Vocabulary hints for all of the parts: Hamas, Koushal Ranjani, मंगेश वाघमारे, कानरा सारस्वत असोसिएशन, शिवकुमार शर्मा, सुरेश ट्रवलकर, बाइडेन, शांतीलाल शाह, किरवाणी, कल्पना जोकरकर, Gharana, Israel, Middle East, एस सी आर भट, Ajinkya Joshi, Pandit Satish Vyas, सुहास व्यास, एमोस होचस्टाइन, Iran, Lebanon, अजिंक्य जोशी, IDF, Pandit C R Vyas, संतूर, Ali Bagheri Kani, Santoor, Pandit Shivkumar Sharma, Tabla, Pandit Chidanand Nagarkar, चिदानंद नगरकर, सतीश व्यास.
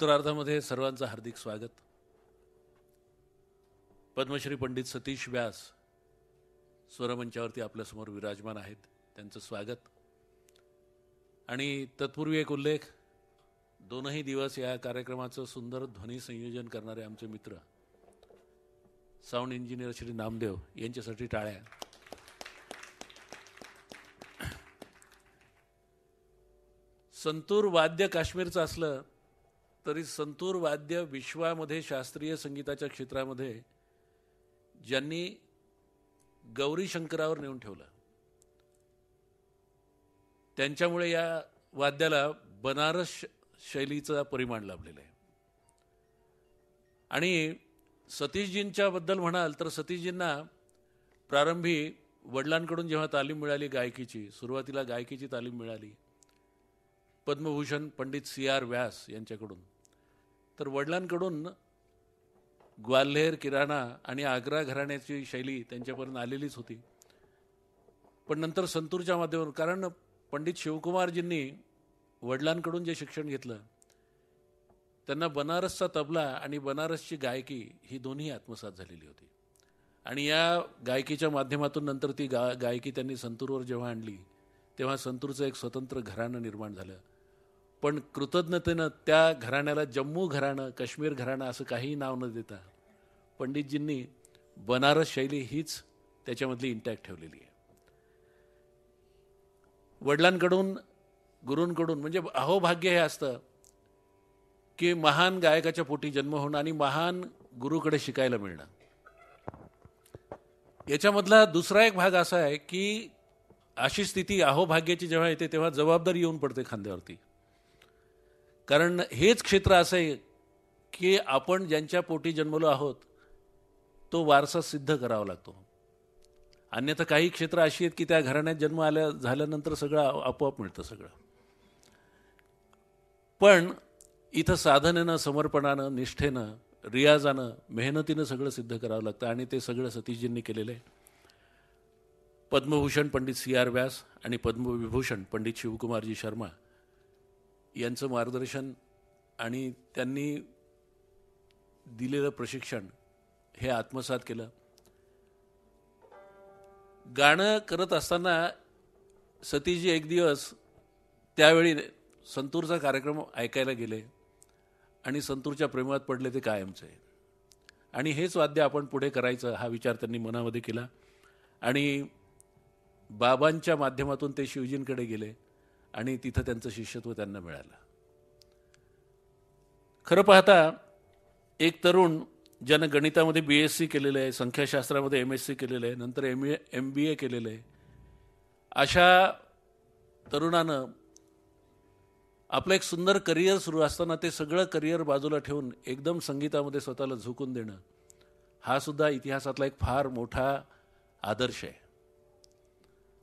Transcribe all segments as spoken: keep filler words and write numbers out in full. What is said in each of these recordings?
उत्तरार्धामध्ये सर्वांचं हार्दिक स्वागत। पद्मश्री पंडित सतीश व्यास स्वरमंचावरती आपल्यासमोर विराजमान आहेत, त्यांचं स्वागत। आणि तत्पूर्वी एक उल्लेख, दोनों दिवस या कार्यक्रमाचं सुंदर ध्वनि संयोजन करणारे आमचे मित्र साउंड इंजिनियर श्री नामदेव यांच्यासाठी टाळ्या। संतूर वाद्य काश्मीरचं असलं तरी संतूर वाद्य विश्वामध्ये शास्त्रीय संगीताच्या क्षेत्रामध्ये ज्यांनी गौरी शंकरावर नेऊन ठेवलं त्यांच्यामुळे या वाद्याला बनारस शैलीचा परिमाण लाभलेला आहे। आणि सतीशजींच्या बद्दल म्हणाल तर सतीशजींना प्रारंभी वडिलांकडून जेव्हा तालीम मिळाली गायकीची, सुरुवातीला गायकीची तालीम मिळाली पद्मभूषण पंडित सी आर व्यास यांच्याकडून, तर वडिलांकडून ग्वाल्हेर, किराणा आणि आग्रा घराण्याची शैली त्यांच्यापर्यंत आलेलीच होती। पण नंतर संतूरच्या माध्यमातून, कारण पंडित शिवकुमारजींनी वडिलांकडून जे शिक्षण घेतलं त्यांना बनारसचा तबला आणि बनारसची गायकी ही दोन्ही आत्मसात झालेली होती। आणि या गायकीच्या माध्यमातून नंतर ती गा गायकी त्यांनी संतूरवर जेव्हा आणली तेव्हा संतूरचं एक स्वतंत्र घराणं निर्माण झालं। पण कृतज्ञतेनं त्या घराण्याला जम्मू घराणं, काश्मीर घराणं असं काहीही नाव न देता पंडितजींनी बनारस शैली हीच त्याच्यामधली इंटॅक्ट ठेवलेली आहे। वडिलांकडून, गुरूंकडून, म्हणजे अहो भाग्य हे असतं की महान गायकाच्या पोटी जन्म होणं आणि महान गुरूकडे शिकायला मिळणं। याच्यामधला दुसरा एक भाग असा आहे की अशी स्थिती अहो भाग्याची जेव्हा येते तेव्हा जबाबदारी येऊन पडते खांद्यावरती, कारण हेच क्षेत्र असं आहे की आपण ज्यांच्या पोटी जन्मलो आहोत तो वारसा सिद्ध करावा लागतो। अन्यथा काही क्षेत्र अशी आहेत की त्या घराण्यात जन्म आल्या झाल्यानंतर सगळं आपोआप मिळतं सगळं। पण इथं साधनेनं, समर्पणानं, निष्ठेनं, रियाजानं, मेहनतीनं सगळं सिद्ध करावं लागतं आणि ते सगळं सतीशजींनी केलेलं आहे। पद्मभूषण पंडित सी आर व्यास आणि पद्मविभूषण पंडित शिवकुमारजी शर्मा यांचं मार्गदर्शन आणि त्यांनी दिलेलं प्रशिक्षण हे आत्मसात केलं। गाणं करत असताना सतीशजी एक दिवस त्यावेळी संतूरचा कार्यक्रम ऐकायला गेले आणि संतूरच्या प्रेमात पडले ते कायमचे, आणि हेच वाद्य आपण पुढे करायचं हा विचार त्यांनी मनामध्ये केला। आणि बाबांच्या माध्यमातून ते शिवजींकडे गेले आणि तिथं त्यांचं शिष्यत्व त्यांना मिळालं। खरं पाहता एक तरुण ज्यानं गणितामध्ये बी एस सी केलेलं आहे, संख्याशास्त्रामध्ये एम एस सी केलेलं आहे, नंतर M A M B A केलेलं आहे, अशा तरुणानं आपलं एक सुंदर करिअर सुरू असताना ते सगळं करिअर बाजूला ठेवून एकदम संगीतामध्ये स्वतःला झुकून देणं हा सुद्धा इतिहासातला एक फार मोठा आदर्श आहे।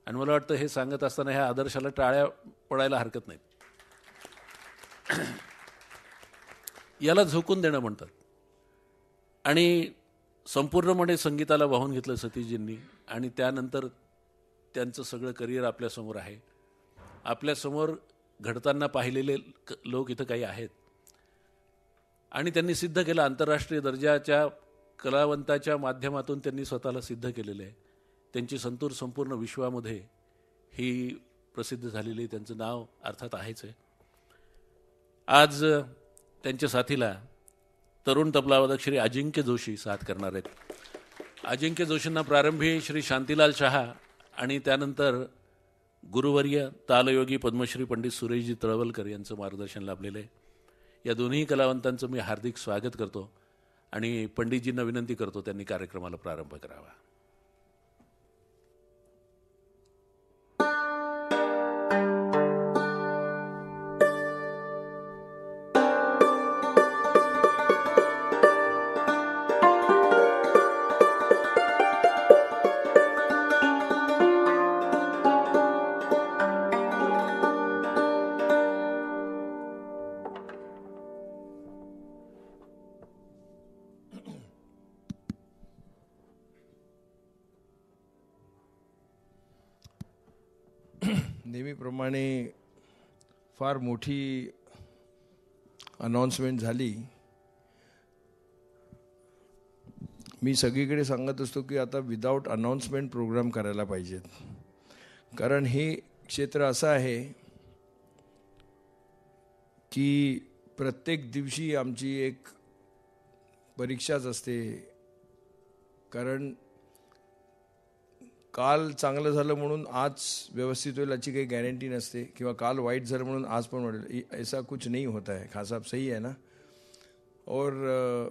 आणि मला वाटतं हे सांगत असताना ह्या आदर्शाला टाळ्या पडायला हरकत नाहीत। याला झोकून देणं म्हणतात आणि संपूर्णपणे संगीताला वाहून घेतलं सतीशजींनी आणि त्यानंतर त्यांचं सगळं करिअर आपल्यासमोर आहे। आपल्यासमोर घडताना पाहिलेले लोक इथं काही आहेत आणि त्यांनी सिद्ध केलं, आंतरराष्ट्रीय दर्जाच्या कलावंताच्या माध्यमातून त्यांनी स्वतःला सिद्ध केलेलं आहे। त्यांची संतूर संपूर्ण विश्वामध्ये ही प्रसिद्ध झालेली, त्यांचं नाव अर्थात आहेच आहे। आज त्यांच्या साथीला तरुण तबलावादक श्री अजिंक्य जोशी साथ करणार आहेत। अजिंक्य जोशींना प्रारंभी श्री शांतीलाल शाह आणि त्यानंतर गुरुवर्य तालयोगी पद्मश्री पंडित सुरेशजी ट्रवलकर यांचं मार्गदर्शन लाभलेलं आहे। या दोन्ही कलावंतांचं मी हार्दिक स्वागत करतो आणि पंडितजींना विनंती करतो त्यांनी कार्यक्रमाला प्रारंभ करावा। नेहमीप्रमाणे फार मोठी अनाउन्समेंट झाली मी सगळीकडे सांगत असतो की आता विदाउट अनाउन्समेंट प्रोग्राम करायला पाहिजेत, कारण हे क्षेत्र असं आहे की प्रत्येक दिवशी आमची एक परीक्षाच असते। कारण काल चांगलं झालं म्हणून आज व्यवस्थित होईल याची काही गॅरंटी नसते, किंवा काल वाईट झालं म्हणून आज पण वाईट, ऐसा कुछ नहीं होता है। खान साहब सही है ना। और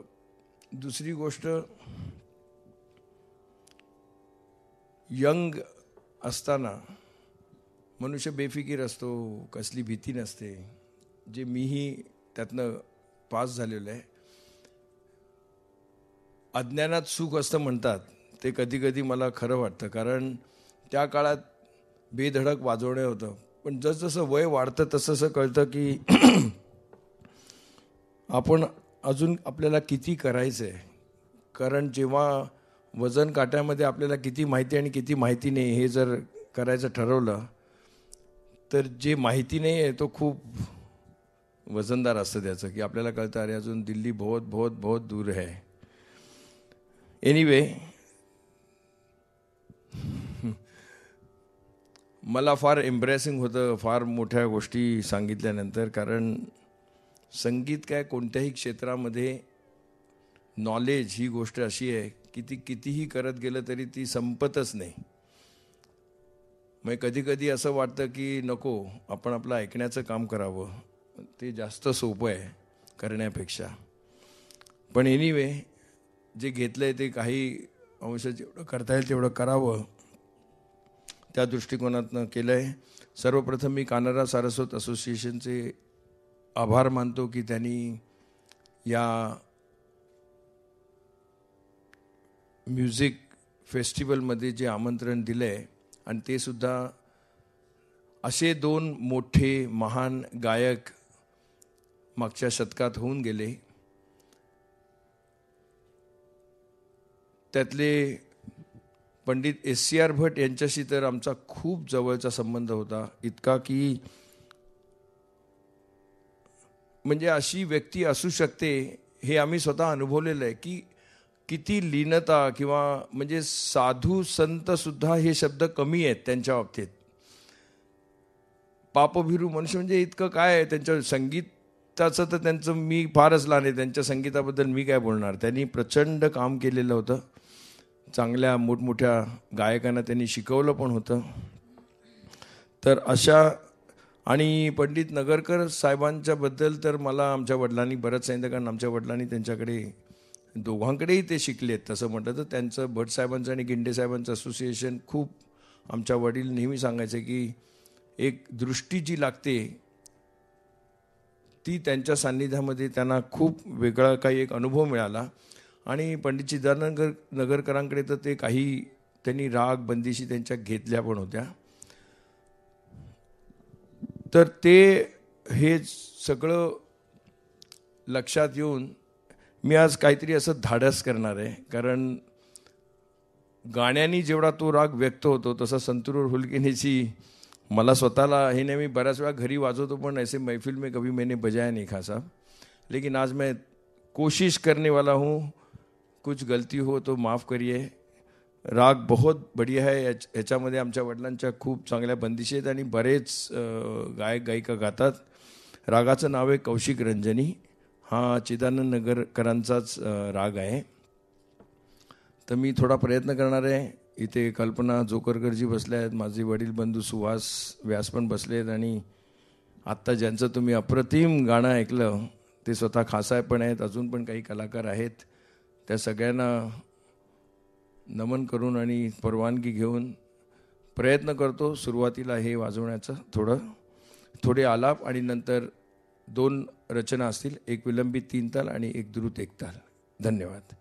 दूसरी गोष्ट, यंग असताना मनुष्य बेफिकीर असतो, कसली भीती नसते, जे मीही त्यातनं पास झालेलो आहे। अज्ञानात सुख असतं म्हणतात ते कधी कधी मला खरं वाटतं, कारण त्या काळात बेधडक वाजवणे होतं, पण जसजसं वय वाढतं तसंसं कळतं की आपण अजून आपल्याला किती करायचं आहे। कारण जेव्हा वजन काट्यामध्ये आपल्याला किती माहिती आणि किती माहिती नाही हे जर करायचं ठरवलं तर जे माहिती नाही आहे तो खूप वजनदार असतं त्याचं, की आपल्याला कळतं अरे अजून दिल्ली बहुत बहुत बहुत दूर है। एनिवे मला फार एम्ब्रेसिंग होतं फार मोठ्या गोष्टी सांगितल्यानंतर, कारण संगीत काय कोणत्याही क्षेत्रामध्ये नॉलेज ही गोष्ट अशी आहे की ती कितीही करत गेलं तरी ती संपतच नाही। मग कधी कधी असं वाटतं की नको आपण आपलं ऐकण्याचं काम करावं, ते जास्त सोपं आहे करण्यापेक्षा। पण एनिवे जे घेतलं आहे ते काही अंश जेवढं करता येईल तेवढं करावं त्या दृष्टिकोनातनं केलं आहे। सर्वप्रथम मी कानारा सारस्वत असोसिएशनचे आभार मानतो की त्यांनी या म्युझिक फेस्टिवलमध्ये जे आमंत्रण दिलं आहे, आणि ते सुद्धा असे दोन मोठे महान गायक मागच्या शतकात होऊन गेले, त्यातले पंडित एस सी आर भट यांच्याशी तर आमचा खूप जवळचा संबंध होता, इतका की म्हणजे अशी व्यक्ती असू शकते हे आम्ही स्वतः अनुभवलेलं आहे, की किती लीनता किंवा म्हणजे साधू संत सुद्धा हे शब्द कमी आहेत त्यांच्या बाबतीत। पापभिरू मनुष्य म्हणजे इतकं काय आहे त्यांच्या संगीताचं, तर त्यांचं मी फारच लहान आहे, त्यांच्या संगीताबद्दल मी काय बोलणार। त्यांनी प्रचंड काम केलेलं होतं, चांगल्या मोठमोठ्या गायकांना त्यांनी शिकवलं पण होतं। तर अशा, आणि पंडित नगरकर साहेबांच्याबद्दल तर मला आमच्या वडिलांनी बरंच सांगितलं, कारण आमच्या वडिलांनी त्यांच्याकडे दोघांकडेही ते शिकलेत तसं म्हटलं तर। त्यांचं भट साहेबांचं आणि गिंडे साहेबांचं असोसिएशन खूप, आमच्या वडील नेहमी सांगायचे की एक दृष्टी जी लागते ती त्यांच्या सान्निध्यामध्ये त्यांना खूप वेगळा काही एक अनुभव मिळाला। आणि पंडित चिदानंद नगर नगरकरांकडे तर ते काही त्यांनी राग बंदिशी त्यांच्या घेतल्या पण होत्या। तर ते हे सगळं लक्षात येऊन मी आज काहीतरी असं धाडस करणार आहे, कारण गाण्याने जेवढा तो राग व्यक्त होतो तसा संतूर हुलकिनीची मला स्वतःला हे नाही, मी बऱ्याच वेळा घरी वाजवतो पण ऐसे महफिल में कभी मैंने बजाया नहीं खान साहब, लेकिन आज मैं कोशिश करने वाला हूँ। कुछ गलती हो तो माफ करिए। राग बहुत बढ़िया है, याच्यामध्ये आमच्या वडिलांच्या खूप चांगल्या बंदिशी आहेत आणि बरेच गायक गायिका गातात। रागाचं नाव आहे कौशिक रंजनी, हा चिदानंद नगरकरांचाच राग आहे। तर मी थोडा प्रयत्न करणार आहे। इथे कल्पना जोकरकरजी बसले आहेत, माझे वडील बंधू सुहास व्यास पण बसले आहेत, आणि आत्ता ज्यांचं तुम्ही अप्रतिम गाणं ऐकलं ते स्वतः खासाय पण आहेत, अजून पण काही कलाकार आहेत। त्या सगळ्यांना नमन करून आणि परवानगी घेऊन प्रयत्न करतो सुरुवातीला हे वाजवण्याचं, थोडं थोडे आलाप आणि नंतर दोन रचना असतील, एक विलंबित तीन ताल आणि एक द्रुत एक ताल। धन्यवाद।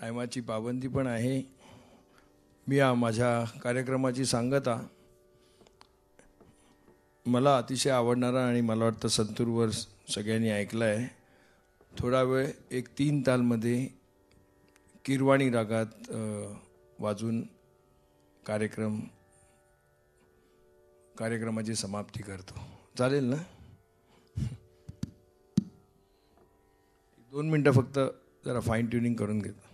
टायमाची पाबंदी पण आहे। मी या माझ्या कार्यक्रमाची सांगता मला अतिशय आवडणारा आणि मला वाटतं संतूरवर सगळ्यांनी ऐकलंय। थोडा वेळ एक तीन ताल मध्ये किरवाणी रागात वाजून कार्यक्रम कार्यक्रमाची समाप्ती करतो। चालेल ना? दोन मिनिटं फक्त जरा फाइन ट्यूनिंग करून घेतो।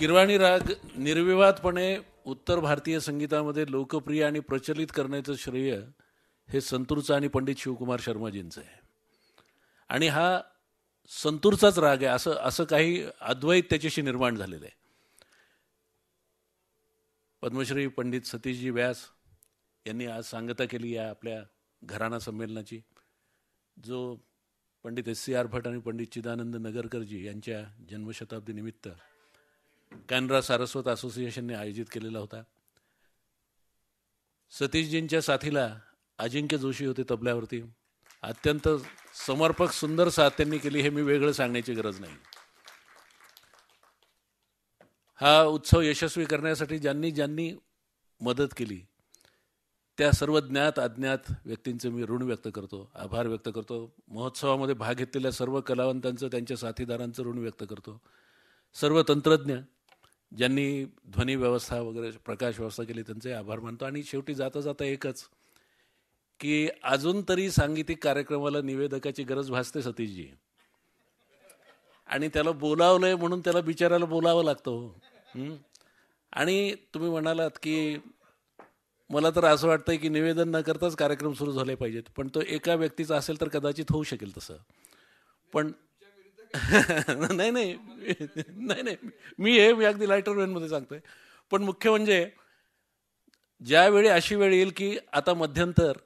किरवाणी राग निर्विवादपणे उत्तर भारतीय संगीतामध्ये लोकप्रिय आणि प्रचलित करण्याचं श्रेय हे संतूरचं आणि पंडित शिवकुमार शर्माजींचं आहे आणि हा संतूरचाच राग आहे असं असं काही अद्वैत त्याच्याशी निर्माण झालेलं आहे। पद्मश्री पंडित सतीशजी व्यास यांनी आज सांगता केली या आपल्या घराणा संमेलनाची जो पंडित एस सी आर भट आणि पंडित चिदानंद नगरकरजी यांच्या जन्मशताब्दी निमित्त कानरा सारस्वत असोसिएशन ने आयोजित केलेला होता। सतीशजींच्या साथीला अजिंक्य जोशी होते तबल्यावरती, अत्यंत समर्पक सुंदर साथ त्यांनी केली हे मी वेगळं सांगण्याची गरज नाही। हा उत्सव यशस्वी करण्यासाठी ज्यांनी ज्यांनी मदत केली त्या सर्व ज्ञात अज्ञात व्यक्तींचे मी ऋण व्यक्त करतो, आभार व्यक्त करतो। महोत्सवामध्ये भाग घेतलेल्या सर्व कलावंतांचं त्यांच्या साथीदारांचं ऋण व्यक्त करतो। सर्व तंत्रज्ञ ज्यांनी ध्वनी व्यवस्था वगैरे प्रकाश व्यवस्था केली त्यांचे आभार मानतो आणि शेवटी जाता जाता एकच की अजून तरी सांगीतिक कार्यक्रमाला निवेदकाची गरज भासते सतीशजी आणि त्याला बोलावलंय म्हणून त्याला बिचाराला बोलावं लागतं। आणि तुम्ही म्हणालात की मला तर असं वाटतंय की निवेदन न करताच कार्यक्रम सुरू झाले पाहिजेत, पण तो एका व्यक्तीचा असेल तर कदाचित होऊ शकेल तसं, पण नाही नाही नाही नाही मी हे मी अगदी लायटर वेनमध्ये सांगतोय। पण मुख्य म्हणजे ज्यावेळी अशी वेळ येईल की आता मध्यंतर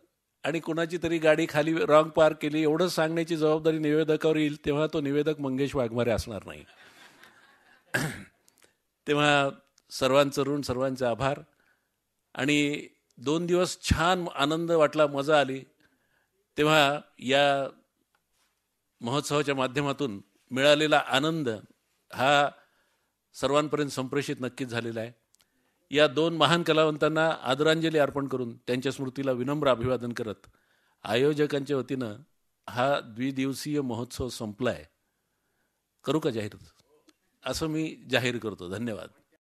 आणि कोणाची तरी गाडी खाली रॉंग पार्क केली एवढं सांगण्याची जबाबदारी निवेदकावर येईल तेव्हा तो निवेदक मंगेश वाघमारे असणार नाही। तेव्हा सर्वांचं ऋण सर्वांचे आभार आणि दोन दिवस छान आनंद वाटला, मजा आली। तेव्हा या महोत्सवाच्या माध्यमातून मिळालेला आनंद हा सर्वांपर्यंत संप्रेषित नक्कीच झालेला आहे। या दोन महान कलावंतांना आदरांजली अर्पण करून त्यांच्या स्मृतीला विनम्र अभिवादन करत आयोजकांच्या वतीनं हा द्विदिवसीय महोत्सव संपलाय, करू का जाहीर, असं मी जाहीर करतो। धन्यवाद।